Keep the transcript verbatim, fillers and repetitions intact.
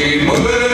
Și mă